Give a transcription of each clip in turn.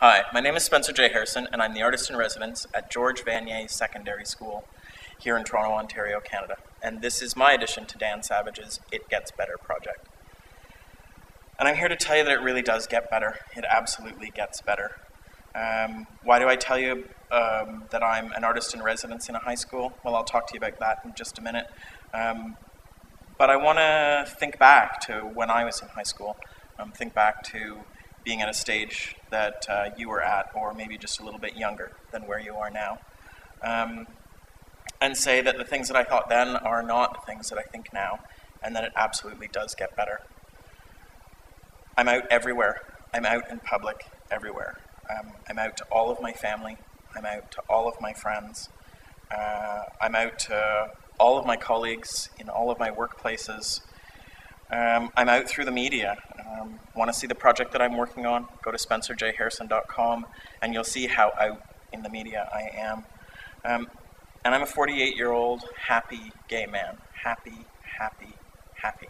Hi, my name is Spencer J. Harrison, and I'm the artist in residence at George Vanier Secondary School here in Toronto, Ontario, Canada. And this is my addition to Dan Savage's It Gets Better project. And I'm here to tell you that it really does get better. It absolutely gets better. Why do I tell you that I'm an artist in residence in a high school? Well, I'll talk to you about that in just a minute. But I want to think back to when I was in high school. Think back to being at a stage that you were at, or maybe just a little bit younger than where you are now. And say that the things that I thought then are not the things that I think now, and that it absolutely does get better. I'm out everywhere. I'm out in public everywhere. I'm out to all of my family. I'm out to all of my friends. I'm out to all of my colleagues in all of my workplaces. I'm out through the media. Want to see the project that I'm working on? Go to spencerjharrison.com and you'll see how out in the media I am. And I'm a 48-year-old happy gay man. Happy, happy, happy.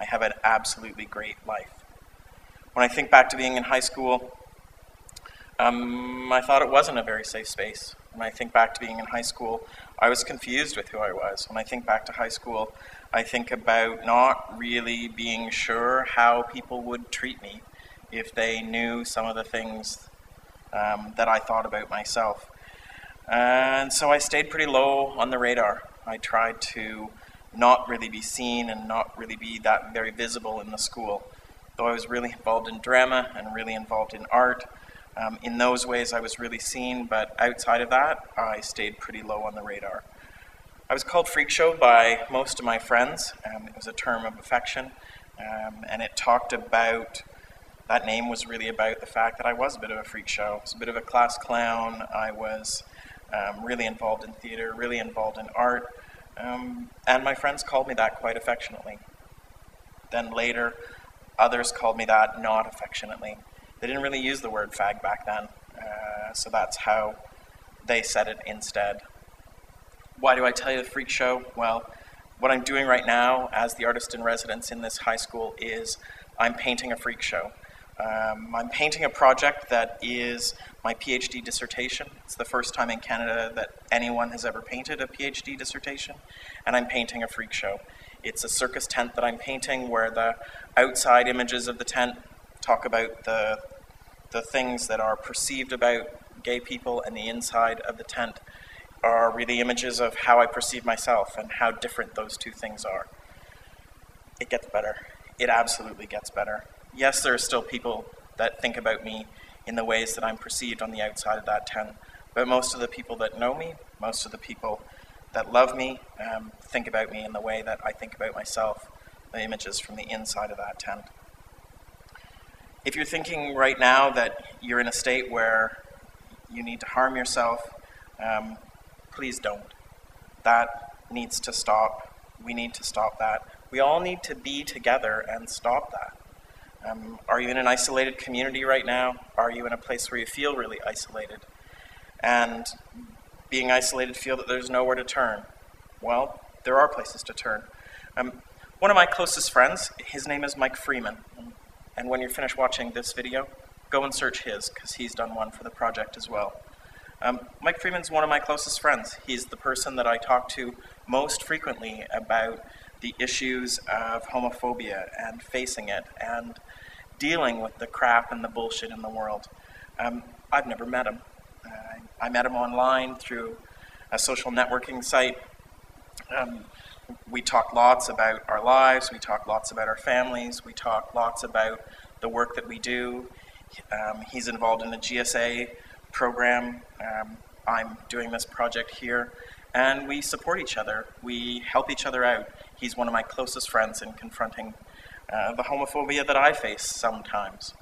I have an absolutely great life. When I think back to being in high school, I thought it wasn't a very safe space. When I think back to being in high school, I was confused with who I was. When I think back to high school, I think about not really being sure how people would treat me if they knew some of the things that I thought about myself. And so I stayed pretty low on the radar. I tried to not really be seen and not really be that very visible in the school. So I was really involved in drama and really involved in art. In those ways I was really seen, but outside of that I stayed pretty low on the radar. I was called freak show by most of my friends. It was a term of affection, and it talked about, that name was really about the fact that I was a bit of a freak show. I was a bit of a class clown. I was really involved in theater, really involved in art, and my friends called me that quite affectionately. Then later, others called me that not affectionately. They didn't really use the word fag back then, so that's how they said it instead. Why do I tell you the freak show? Well, what I'm doing right now as the artist in residence in this high school is I'm painting a freak show. I'm painting a project that is my PhD dissertation. It's the first time in Canada that anyone has ever painted a PhD dissertation, and I'm painting a freak show. It's a circus tent that I'm painting where the outside images of the tent talk about the things that are perceived about gay people, and the inside of the tent are really images of how I perceive myself and how different those two things are. It gets better. It absolutely gets better. Yes, there are still people that think about me in the ways that I'm perceived on the outside of that tent, but most of the people that know me, most of the people that love me, think about me in the way that I think about myself, the images from the inside of that tent. If you're thinking right now that you're in a state where you need to harm yourself, please don't. That needs to stop. We need to stop that. We all need to be together and stop that. Are you in an isolated community right now? Are you in a place where you feel really isolated? And being isolated, feel that there's nowhere to turn. Well, there are places to turn. One of my closest friends, his name is Mike Freeman. And when you're finished watching this video, go and search his, because he's done one for the project as well. Mike Freeman's one of my closest friends. He's the person that I talk to most frequently about the issues of homophobia and facing it and dealing with the crap and the bullshit in the world. I've never met him. I met him online through a social networking site. We talk lots about our lives, we talk lots about our families, we talk lots about the work that we do. He's involved in a GSA program. I'm doing this project here, and we support each other. We help each other out. He's one of my closest friends in confronting the homophobia that I face sometimes.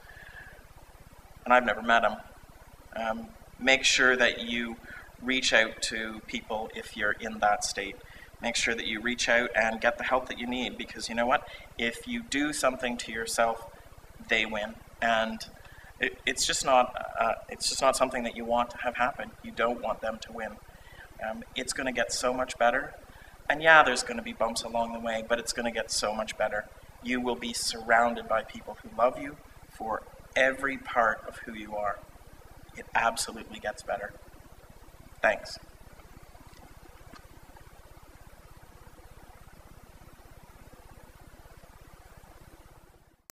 And I've never met him. Make sure that you reach out to people if you're in that state. Make sure that you reach out and get the help that you need, because you know what? If you do something to yourself, they win. And it's just not something that you want to have happen. You don't want them to win. It's going to get so much better. And yeah, there's going to be bumps along the way, but it's going to get so much better. You will be surrounded by people who love you for every part of who you are. It absolutely gets better. Thanks.